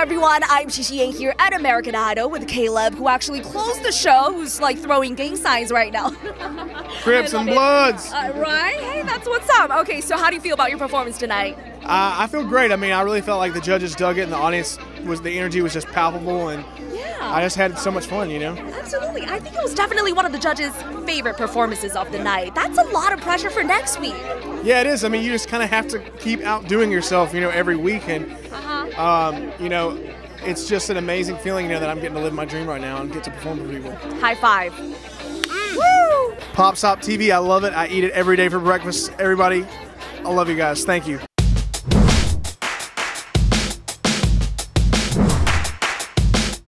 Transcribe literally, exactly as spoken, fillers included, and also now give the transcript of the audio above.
everyone, I'm Shishi Yang here at American Idol with Caleb, who actually closed the show, who's like throwing gang signs right now. Crips and Bloods. Uh, right? Hey, that's what's up. Okay, so how do you feel about your performance tonight? Uh, I feel great. I mean, I really felt like the judges dug it and the audience, was the energy was just palpable, and yeah. I just had so much fun, you know? Absolutely. I think it was definitely one of the judges' favorite performances of the night. That's a lot of pressure for next week. Yeah, it is. I mean, you just kind of have to keep outdoing yourself, you know, every week, and Um, you know, it's just an amazing feeling, you know, that I'm getting to live my dream right now and get to perform for people. High five. Mm. Woo! PopStop T V, I love it. I eat it every day for breakfast. Everybody, I love you guys. Thank you.